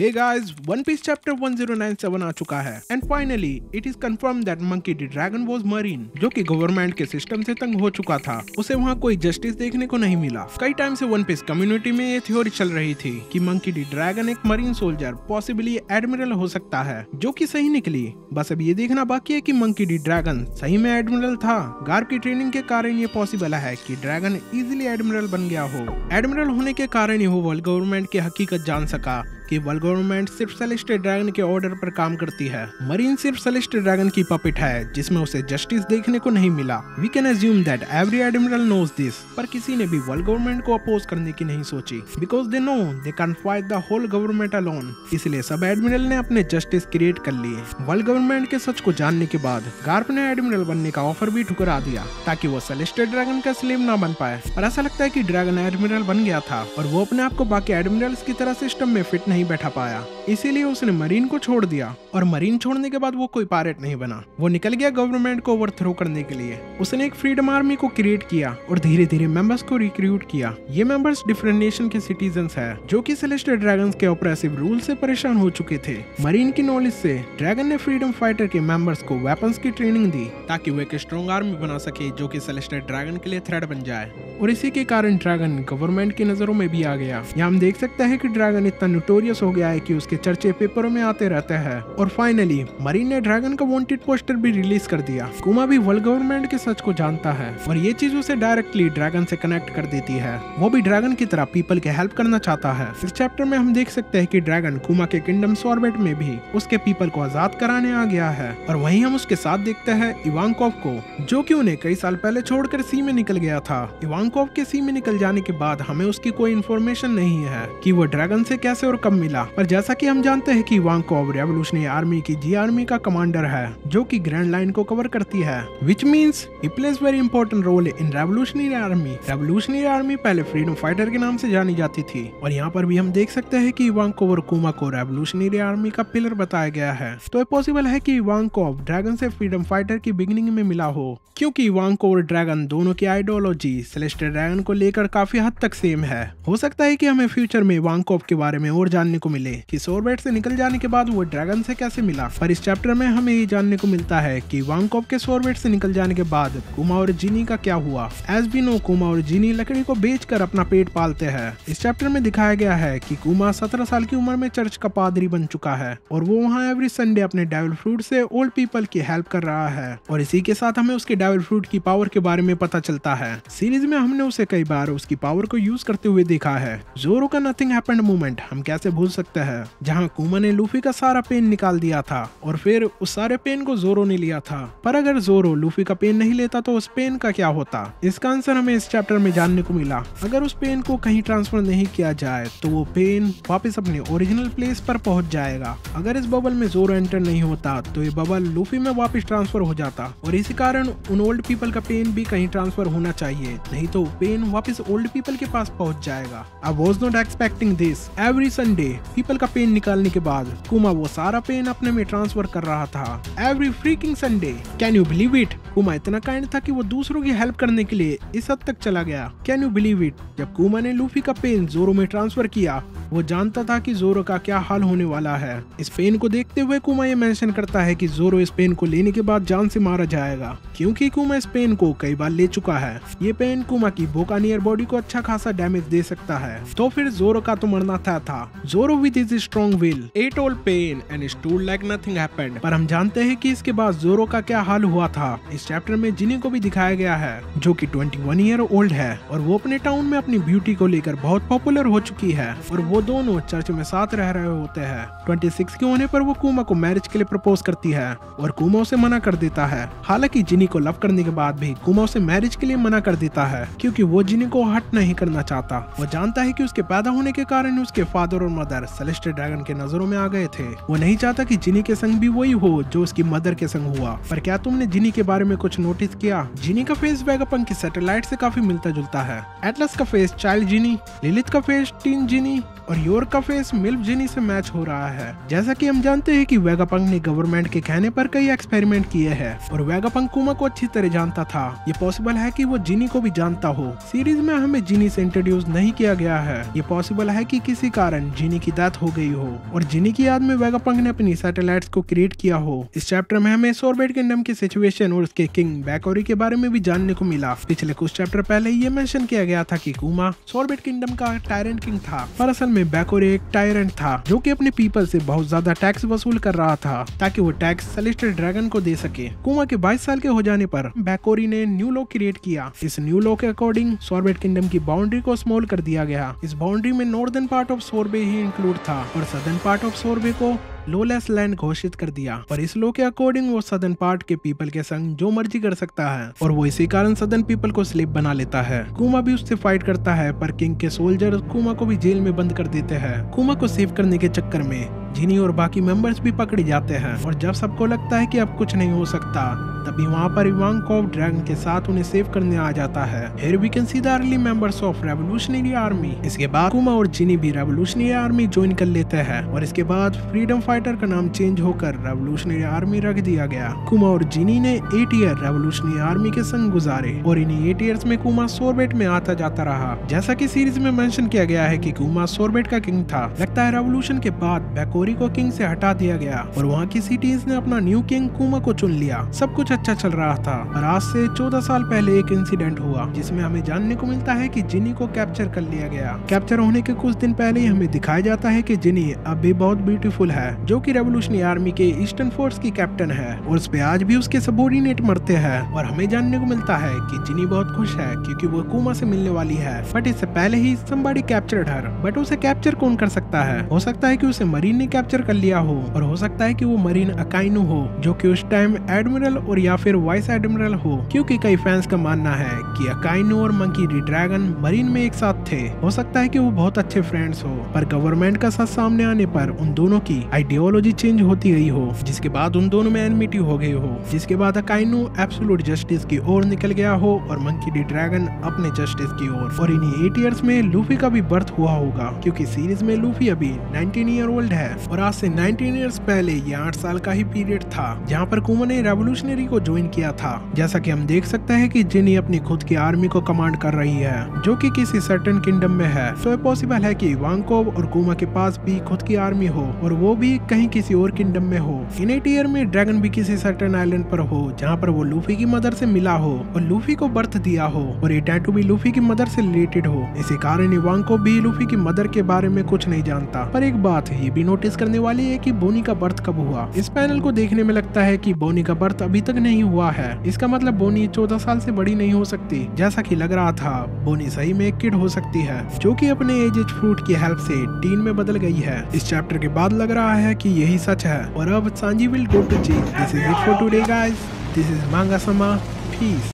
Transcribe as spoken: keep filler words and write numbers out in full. Hey guys, One Piece chapter one thousand ninety-seven आ चुका है and finally it is confirm that monkey D dragon was marine, जो कि government के system से तंग हो चुका था। उसे वहाँ कोई जस्टिस देखने को नहीं मिला। कई टाइम से वन पीस कम्युनिटी में ये थ्योरी चल रही थी कि मंकी डी ड्रैगन एक मरीन सोल्जर, पॉसिबली एडमिरल हो सकता है, जो कि सही निकली। बस अब ये देखना बाकी है कि मंकी डी ड्रैगन सही में एडमिरल था। गार्प की ट्रेनिंग के कारण ये पॉसिबल है कि ड्रैगन इजिली एडमिरल बन गया हो। एडमिरल होने के कारण ही वो वर्ल्ड गवर्नमेंट की हकीकत जान सका कि वर्ल्ड गवर्नमेंट सिर्फ सेलेस्टियल ड्रैगन के ऑर्डर पर काम करती है। मरीन सिर्फ सेलेस्टियल ड्रैगन की पपिट है, जिसमें उसे जस्टिस देखने को नहीं मिला। We can assume that every admiral knows this, पर किसी ने भी वर्ल्ड गवर्नमेंट को अपोज करने की नहीं सोची, because they know they can fight the whole government alone. इसलिए सब एडमिरल ने अपने जस्टिस क्रिएट कर लिए। वर्ल्ड गवर्नमेंट के सच को जानने के बाद गार्प ने एडमिरल बनने का ऑफर भी ठुकरा दिया, ताकि वो सेलेस्टियल ड्रैगन का स्लेव ना बन पाए। और ऐसा लगता है कि ड्रैगन एडमिरल बन गया था और वो अपने आप को बाकी एडमिरल्स की तरह सिस्टम में फिट नहीं बैठा पाया, इसीलिए उसने मरीन को छोड़ दिया। और मरीन छोड़ने के बाद वो कोई पायरेट नहीं बना, वो निकल गया गवर्नमेंट को ओवरथ्रो करने के लिए। उसने एक फ्रीडम आर्मी को क्रिएट किया और धीरे धीरे मेंबर्स को रिक्रूट किया। ये मेंबर्स डिफरेंट नेशन के सिटीजन है, जो कि सेलेस्टियल ड्रैगन्स के ऑपरेसिव रूल से परेशान हो चुके थे। मरीन की नॉलेज से ड्रैगन ने फ्रीडम फाइटर के मेंबर्स को वेपन्स की ट्रेनिंग दी, ताकि वो एक स्ट्रॉन्ग आर्मी बना सके, जो कि सेलेस्टियल ड्रैगन के लिए थ्रेट बन जाए। और इसी के कारण ड्रैगन गवर्नमेंट की नजरों में भी आ गया। यहाँ हम देख सकते हैं कि ड्रैगन इतना नोटोरियस हो गया है कि उसके चर्चे पेपरों में आते रहते हैं। और फाइनली मरीन ने ड्रैगन का वांटेड पोस्टर भी रिलीज कर दिया। कुमा भी वर्ल्ड गवर्नमेंट के सच को जानता है और ये चीज उसे डायरेक्टली ड्रैगन से कनेक्ट कर देती है। वो भी ड्रैगन की तरह पीपल के हेल्प करना चाहता है। इस चैप्टर में हम देख सकते हैं कि ड्रैगन कुमा के किंगडम सोरबेट में भी उसके पीपल को आजाद कराने आ गया है। और वहीं हम उसके साथ देखते हैं इवांकोव को, जो कि उन्हें कई साल पहले छोड़कर सी में निकल गया था। इवांकोव के सी में निकल जाने के बाद हमें उसकी कोई इन्फॉर्मेशन नहीं है कि वो ड्रैगन से कैसे और कब मिला। पर जैसा कि हम जानते हैं कि इवांकोव रेवोल्यूशनरी आर्मी की जी आर्मी का कमांडर है, जो कि ग्रैंड लाइन को कवर करती है, which means he plays very important role in revolutionary army. Revolutionary army पहले फ्रीडम फाइटर के नाम से जानी जाती थी। और यहाँ पर भी हम देख सकते हैं कि इवांकोव और कुमा को रेवोल्यूशनरी आर्मी का पिलर बताया गया है। तो पॉसिबल है कि इवांकोव ड्रैगन से फ्रीडम फाइटर की बिगिनिंग में मिला हो, क्योंकि इवांकोव और ड्रैगन दोनों की आइडियोलॉजी सेलेस्टियल ड्रैगन को लेकर काफी हद तक सेम है। हो सकता है कि हमें फ्यूचर में इवांकोव के बारे में और जानने को मिले कि सोरबेट से निकल जाने के बाद वो ड्रैगन से कैसे मिला। पर इस चैप्टर में हमें ये जानने को मिलता है कि इवांकोव के सोरबेट से निकल जाने के बाद कुमा और जिनी का क्या हुआ। एज वी नो कुमा और जिनी लकड़ी को बेचकर अपना पेट पालते हैं। इस चैप्टर में दिखाया गया है कि कुमा सत्रह साल की उम्र में चर्च का पादरी बन चुका है और वो वहाँ एवरी संडे अपने डेविल फ्रूट से ओल्ड पीपल की हेल्प कर रहा है। और इसी के साथ हमें उसके डेविल फ्रूट की पावर के बारे में पता चलता है। सीरीज में हमने उसे कई बार उसकी पावर को यूज करते हुए देखा है। जोरो का नथिंग हैपेंड मूवमेंट हम कैसे भूल सकते हैं, जहां कुमा ने लूफी का सारा पेन निकाल दिया था और फिर उस सारे पेन को जोरो ने लिया था। पर अगर जोरो लूफी का पेन नहीं लेता तो उस पेन का क्या होता? इसका आंसर हमें इस चैप्टर में जानने को मिला। अगर उस पेन को कहीं ट्रांसफर नहीं किया जाए तो वो पेन वापस अपने ओरिजिनल प्लेस पर पहुंच जाएगा। अगर इस बबल में जोरो एंटर नहीं होता तो ये बबल लूफी में वापस ट्रांसफर हो जाता और इसी कारण उन ओल्ड पीपल का पेन भी कहीं ट्रांसफर होना चाहिए, नहीं तो पेन वापस ओल्ड पीपल के पास पहुंच जाएगा। I was not expecting this. Every Sunday people का पेन निकालने के बाद कुमा वो सारा पेन अपने में ट्रांसफर कर रहा था। Every freaking Sunday, can you believe it? Kuma इतना काइंड था कि वो दूसरों की हेल्प करने के लिए इस हद तक चला गया। Can you believe it? जब कुमा ने लूफी का पेन जोरो में ट्रांसफर किया, वो जानता था कि जोरो का क्या हाल होने वाला है। इस पेन को देखते हुए कुमा ये मेंशन करता है कि जोरो इस पेन को लेने के बाद जान से मारा जाएगा, क्योंकि कुमा इस पेन को कई बार ले चुका है। ये पेन कुमा की बोकानियर बॉडी को अच्छा खासा डैमेज दे सकता है। तो फिर जोरो का तो मरना था था Zoro with his strong will at all pain and stood like nothing happened. पर हम जानते हैं कि इसके बाद जोरो का क्या हाल हुआ था। इस चैप्टर में जिनी को भी दिखाया गया है, जो कि इक्कीस ईयर ओल्ड है और वो अपने टाउन में अपनी ब्यूटी को लेकर बहुत पॉपुलर हो चुकी है। और वो दोनों चर्च में साथ रह रहे होते हैं। छब्बीस के होने पर वो कुमा को मैरिज के लिए प्रपोज करती है और कुमा उसे मना कर देता है। हालांकि जिनी को लव करने के बाद भी कुमा उसे मैरिज के लिए मना कर देता है, क्योंकि वो जिनी को हट नहीं करना चाहता। वो जानता है कि उसके पैदा होने के कारण उसके फादर और मदर सेलेस्टियल ड्रैगन के नजरों में आ गए थे। वो नहीं चाहता कि जिनी के संग भी वही हो जो उसकी मदर के संग हुआ। पर क्या तुमने जिनी के बारे में कुछ नोटिस किया? जिनी का फेस वेगापंक की सैटेलाइट से काफी मिलता जुलता है। एटलस का फेस चाइल्ड जिनी, लिलिथ का फेस टीन जिनी, और योर का फेस मिल्फ जिनी से मैच हो रहा है। जैसा कि हम जानते हैं कि वेगापंक ने गवर्नमेंट के कहने पर कई एक्सपेरिमेंट किए हैं और वेगापंक कुमा को अच्छी तरह जानता था। ये पॉसिबल है कि वो जिनी को भी जानता हो। सीरीज में हमें जिनी से इंट्रोड्यूस नहीं किया गया है। ये पॉसिबल है कि किसी कारण जिनी की डेथ हो गई हो और जिनी की याद में वेगापंक ने अपनी सैटेलाइट्स को क्रिएट किया हो। इस चैप्टर में हमें सोरबेट किंगडम की सिचुएशन और उसके किंग बैकोरी के बारे में भी जानने को मिला। पिछले कुछ चैप्टर पहले ये मेंशन किया गया था कि कुमा सोरबेट किंगडम का टायरेंट किंग था, पर असल में बैकोरी एक टायरेंट था जो कि अपने पीपल से बहुत ज्यादा टैक्स वसूल कर रहा था ताकि वो टैक्स सेलेस्टियल ड्रैगन को दे सके। कुमा के बाईस साल के हो जाने पर बैकोरी ने न्यू लॉ क्रिएट किया। इस न्यू लॉ के अकॉर्डिंग सोरबेट किंगडम की बाउंड्री को स्मॉल कर दिया गया। इस बाउंड्री में नॉर्दर्न पार्ट ऑफ सोरबे ही इंक्लूड था और सदर्न पार्ट ऑफ सोरबे को लोलेस लैंड घोषित कर दिया। पर इस लॉ के अकॉर्डिंग वो सदर्न पार्ट के पीपल के संग जो मर्जी कर सकता है और वो इसी कारण सदर्न पीपल को स्लेव बना लेता है। कुमा भी उससे फाइट करता है पर किंग के सोल्जर कुमा को भी जेल में बंद कर देते हैं। कुमा को सेव करने के चक्कर में जिनी और बाकी मेंबर्स भी पकड़े जाते हैं और जब सबको लगता है कि अब कुछ नहीं हो सकता तभी वहाँ पर इवांकोव ड्रैगन के साथ उन्हें सेव करने आ जाता है। Here we can see the early members of revolutionary army. इसके बाद कुमा और जिनी भी रेवोल्यूशनरी आर्मी ज्वाइन कर लेते हैं और इसके बाद फ्रीडम फाइटर का नाम चेंज होकर रेवोल्यूशनरी आर्मी रख दिया गया। कुमा और जिनी ने एट ईयर रेवोल्यूशनरी आर्मी के संग गुजारे और इन्हीं एट ईयर्स में कुमा सोरबेट में आता जाता रहा। जैसा कि सीरीज में मेंशन किया गया है कि कुमा सोरबेट का किंग था। लगता है रेवोल्यूशन के बाद बैकोरी को किंग से हटा दिया गया और वहाँ की सिटीज ने अपना न्यू किंग कुमा को चुन लिया। सब कुछ अच्छा चल रहा था और आज से चौदह साल पहले एक इंसिडेंट हुआ जिसमें हमें जानने को मिलता है कि जिनी को कैप्चर कर लिया गया। कैप्चर होने के कुछ दिन पहले ही हमें दिखाया जाता है कि जिनी अब भी बहुत ब्यूटीफुल है जो कि रेवोल्यूशनरी आर्मी के ईस्टर्न फोर्स की कैप्टन है और उस पे आज भी उसके सबोर्डिनेट मरते हैं। और हमें जानने को मिलता है कि जिनी बहुत खुश है क्योंकि वो कुमा से मिलने वाली है। बट इससे पहले ही समबडी कैप्चर्ड हर। बट उसे कैप्चर कौन कर सकता है? हो सकता है कि उसे मरीन ने कैप्चर कर लिया हो और हो सकता है कि वो मरीन अकाइनु हो जो कि उस टाइम एडमिरल और या फिर वाइस एडमिरल हो, क्योंकि कई फैंस का मानना है कि अकाइनु और मंकी डी ड्रैगन मरीन में एक साथ थे। हो सकता है कि वो बहुत अच्छे फ्रेंड्स हो, पर गवर्नमेंट का साथ सामने आने पर उन दोनों की आइडियोलॉजी चेंज होती रही हो जिसके बाद उन दोनों में एनमिटी हो गई हो, जिसके बाद अकाइनु एब्सोल्यूट जस्टिस की ओर निकल गया हो और मंकी डी ड्रैगन अपने जस्टिस की ओर। और इन्हीं एट इयर्स में लूफी का भी बर्थ हुआ होगा क्योंकि सीरीज में लूफी अभी नाइनटीन ईयर ओल्ड है और आज से नाइनटीन ईयर्स पहले ये आठ साल का ही पीरियड था जहाँ पर कुमा ने रेवोल्यूशनरी को ज्वाइन किया था। जैसा कि हम देख सकते हैं कि जिनी अपनी खुद की आर्मी को कमांड कर रही है जो कि किसी सर्टेन किंगडम में है। तो पॉसिबल है कि इवांकोव और कुमा के पास भी खुद की आर्मी हो और वो भी कहीं किसी और किंगडम में हो। इन एट ईयर में ड्रैगन भी किसी सर्टेन आइलैंड पर हो जहाँ पर वो लूफी की मदर से मिला हो और लूफी को बर्थ दिया हो और ये टैटू भी लूफी की मदर से रिलेटेड हो। इसी कारण इवांकोव भी लूफी की मदर के बारे में कुछ नहीं जानता। पर एक बात ये भी नोटिस करने वाली है कि बोनी का बर्थ कब हुआ। इस पैनल को देखने में लगता है कि बोनी का बर्थ अभी तक नहीं हुआ है। इसका मतलब बोनी चौदह साल से बड़ी नहीं हो सकती। जैसा कि लग रहा था बोनी सही में एक किड हो सकती है जो कि अपने एज एज फ्रूट की हेल्प से टीन में बदल गई है। इस चैप्टर के बाद लग रहा है कि यही सच है और अब Sanji will go to change. This is it for today guys. This is Mangasama. Piece.